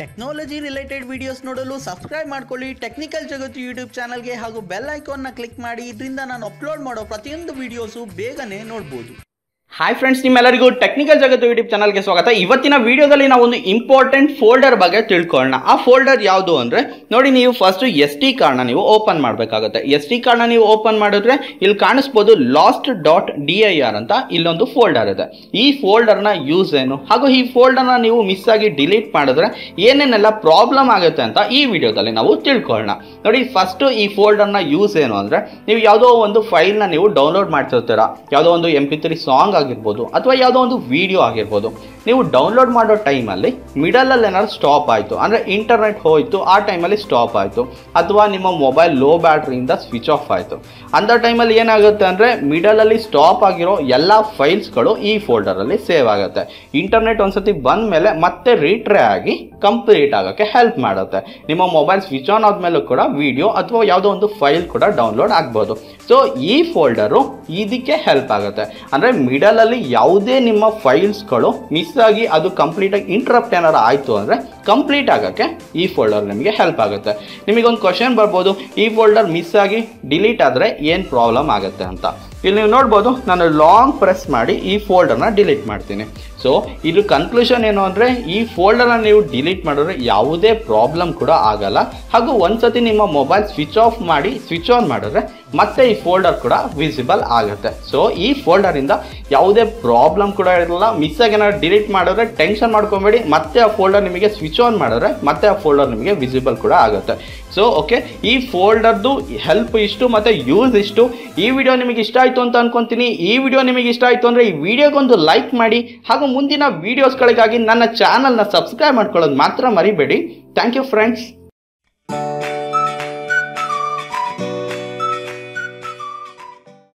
Technology related videos ನೋಡಲು subscribe ಮಾಡ್ಕೊಳ್ಳಿ technical ಜಗತ್ತು ಯೂಟ್ಯೂಬ್ ಚಾನಲ್ಗೆ ಹಾಗೂ ಬೆಲ್ ಐಕಾನ್ನ ಕ್ಲಿಕ್ ಮಾಡಿ. ಇದರಿಂದ ನಾನು ಅಪ್ಲೋಡ್ ಮಾಡೋ ಪ್ರತಿಯೊಂದು ವಿಡಿಯೋಸು ಬೇಗನೆ ನೋಡ್ಬೋದು. ಹಾಯ್ ಫ್ರೆಂಡ್ಸ್, ನಿಮ್ಮೆಲ್ಲರಿಗೂ ಟೆಕ್ನಿಕಲ್ ಜಗತ್ತು ಯೂಟ್ಯೂಬ್ ಚಾನಲ್ಗೆ ಸ್ವಾಗತ. ಇವತ್ತಿನ ವಿಡಿಯೋದಲ್ಲಿ ನಾವು ಒಂದು ಇಂಪಾರ್ಟೆಂಟ್ ಫೋಲ್ಡರ್ ಬಗ್ಗೆ ತಿಳ್ಕೊಳ್ಳೋಣ. ಆ ಫೋಲ್ಡರ್ ಯಾವುದು ಅಂದರೆ ನೋಡಿ, ನೀವು ಫಸ್ಟು ಎಸ್ ಟಿ ಕಾರ್ಡ್ನ ನೀವು ಓಪನ್ ಮಾಡಬೇಕಾಗುತ್ತೆ. ಎಸ್ ಟಿ ಕಾರ್ಡ್ನ ನೀವು ಓಪನ್ ಮಾಡಿದ್ರೆ ಇಲ್ಲಿ ಕಾಣಿಸ್ಬೋದು last dot D I R ಅಂತ ಇಲ್ಲೊಂದು ಫೋಲ್ಡರ್ ಇದೆ. ಈ ಫೋಲ್ಡರ್ನ ಯೂಸ್ ಏನು ಹಾಗೂ ಈ ಫೋಲ್ಡರ್ನ ನೀವು ಮಿಸ್ ಆಗಿ ಡಿಲೀಟ್ ಮಾಡಿದ್ರೆ ಏನೇನೆಲ್ಲ ಪ್ರಾಬ್ಲಮ್ ಆಗುತ್ತೆ ಅಂತ ಈ ವಿಡಿಯೋದಲ್ಲಿ ನಾವು ತಿಳ್ಕೊಳ್ಳೋಣ. ನೋಡಿ, ಫಸ್ಟು ಈ ಫೋಲ್ಡರ್ನ ಯೂಸ್ ಏನು ಅಂದರೆ ನೀವು ಯಾವುದೋ ಒಂದು ಫೈಲ್ನ ನೀವು ಡೌನ್ಲೋಡ್ ಮಾಡ್ತಿರ್ತೀರ, ಯಾವುದೋ ಒಂದು MP3 ಸಾಂಗ್ ಆಗಿರ್ಬೋದು ಅಥವಾ ಯಾವುದೋ ಒಂದು ವಿಡಿಯೋ ಆಗಿರ್ಬೋದು. ನೀವು ಡೌನ್ಲೋಡ್ ಮಾಡೋ ಟೈಮಲ್ಲಿ ಮಿಡಲಲ್ಲಿ ಏನಾದ್ರು ಸ್ಟಾಪ್ ಆಯಿತು ಅಂದರೆ ಇಂಟರ್ನೆಟ್ ಹೋಯಿತು, ಆ ಟೈಮಲ್ಲಿ ಸ್ಟಾಪ್ ಆಯಿತು ಅಥವಾ ನಿಮ್ಮ ಮೊಬೈಲ್ ಲೋ ಬ್ಯಾಟ್ರಿಯಿಂದ ಸ್ವಿಚ್ ಆಫ್ ಆಯಿತು ಅಂಥ ಟೈಮಲ್ಲಿ ಏನಾಗುತ್ತೆ ಅಂದರೆ ಮಿಡಲಲ್ಲಿ ಸ್ಟಾಪ್ ಆಗಿರೋ ಎಲ್ಲ ಫೈಲ್ಸ್ಗಳು ಈ ಫೋಲ್ಡರಲ್ಲಿ ಸೇವ್ ಆಗುತ್ತೆ. ಇಂಟರ್ನೆಟ್ ಒಂದ್ಸತಿ ಬಂದ ಮೇಲೆ ಮತ್ತೆ ರೀಟ್ರೈ ಆಗಿ ಕಂಪ್ಲೀಟ್ ಆಗೋಕ್ಕೆ ಹೆಲ್ಪ್ ಮಾಡುತ್ತೆ. ನಿಮ್ಮ ಮೊಬೈಲ್ ಸ್ವಿಚ್ ಆನ್ ಆದಮೇಲೂ ಕೂಡ ವಿಡಿಯೋ ಅಥವಾ ಯಾವುದೋ ಒಂದು ಫೈಲ್ ಕೂಡ ಡೌನ್ಲೋಡ್ ಆಗ್ಬೋದು. ಸೊ ಈ ಫೋಲ್ಡರು ಇದಕ್ಕೆ ಹೆಲ್ಪ್ ಆಗುತ್ತೆ. ಅಂದರೆ ಮಿಡಲಲ್ಲಿ ಯಾವುದೇ ನಿಮ್ಮ ಫೈಲ್ಸ್ಗಳು ಮಿಸ್ ಆಗಿ ಅದು ಕಂಪ್ಲೀಟಾಗಿ ಇಂಟ್ರಪ್ಟ್ ಏನಾರು ಆಯಿತು ಅಂದರೆ ಕಂಪ್ಲೀಟ್ ಆಗೋಕ್ಕೆ ಈ ಫೋಲ್ಡರ್ ನಿಮಗೆ ಹೆಲ್ಪ್ ಆಗುತ್ತೆ. ನಿಮಗೊಂದು ಕ್ವಶನ್ ಬರ್ಬೋದು, ಈ ಫೋಲ್ಡರ್ ಮಿಸ್ ಆಗಿ ಡಿಲೀಟ್ ಆದರೆ ಏನು ಪ್ರಾಬ್ಲಮ್ ಆಗುತ್ತೆ ಅಂತ. ಇಲ್ಲಿ ನೀವು ನೋಡ್ಬೋದು, ನಾನು ಲಾಂಗ್ ಪ್ರೆಸ್ ಮಾಡಿ ಈ ಫೋಲ್ಡರ್ನ ಡಿಲೀಟ್ ಮಾಡ್ತೀನಿ. ಸೊ ಇದು ಕನ್ಕ್ಲೂಷನ್ ಏನು ಅಂದರೆ ಈ ಫೋಲ್ಡರ್ನ ನೀವು ಡಿಲೀಟ್ ಮಾಡಿದ್ರೆ ಯಾವುದೇ ಪ್ರಾಬ್ಲಮ್ ಕೂಡ ಆಗಲ್ಲ. ಹಾಗೂ ಒಂದ್ಸತಿ ನಿಮ್ಮ ಮೊಬೈಲ್ ಸ್ವಿಚ್ ಆಫ್ ಮಾಡಿ ಸ್ವಿಚ್ ಆನ್ ಮಾಡಿದ್ರೆ ಮತ್ತೆ ಈ ಫೋಲ್ಡರ್ ಕೂಡ ವಿಸಿಬಲ್ ಆಗುತ್ತೆ. ಸೊ ಈ ಫೋಲ್ಡರಿಂದ ಯಾವುದೇ ಪ್ರಾಬ್ಲಮ್ ಕೂಡ ಇರಲ್ಲ. ಮಿಸ್ ಆಗಿ ಏನಾದ್ರು ಡಿಲೀಟ್ ಮಾಡಿದ್ರೆ ಟೆನ್ಷನ್ ಮಾಡ್ಕೊಬೇಡಿ, ಮತ್ತೆ ಆ ಫೋಲ್ಡರ್ ನಿಮಗೆ ಸ್ವಿಚ್ ಆನ್ ಮಾಡಿದ್ರೆ ಮತ್ತೆ ಆ ಫೋಲ್ಡರ್ ನಿಮಗೆ ವಿಸಿಬಲ್ ಕೂಡ ಆಗುತ್ತೆ. ಸೊ ಓಕೆ, ಈ ಫೋಲ್ಡರ್ದು ಹೆಲ್ಪ್ ಇಷ್ಟು ಮತ್ತು ಯೂಸ್ ಇಷ್ಟು. ಈ ವಿಡಿಯೋ ನಿಮಗೆ ಇಷ್ಟ ಆಯಿತು ಅಂತ ಅನ್ಕೊತೀನಿ. ಈ ವಿಡಿಯೋ ನಿಮಗೆ ಇಷ್ಟ ಆಯಿತು ಅಂದರೆ ಈ ವಿಡಿಯೋಗೊಂದು ಲೈಕ್ ಮಾಡಿ ಹಾಗೂ ಮುಂದಿನ ವಿಡಿಯೋಸ್ಗಳಿಗಾಗಿ ನನ್ನ ಚಾನಲ್ನ ಸಬ್ಸ್ಕ್ರೈಬ್ ಮಾಡ್ಕೊಳ್ಳೋದು ಮಾತ್ರ ಮರಿಬೇಡಿ. Thank you friends.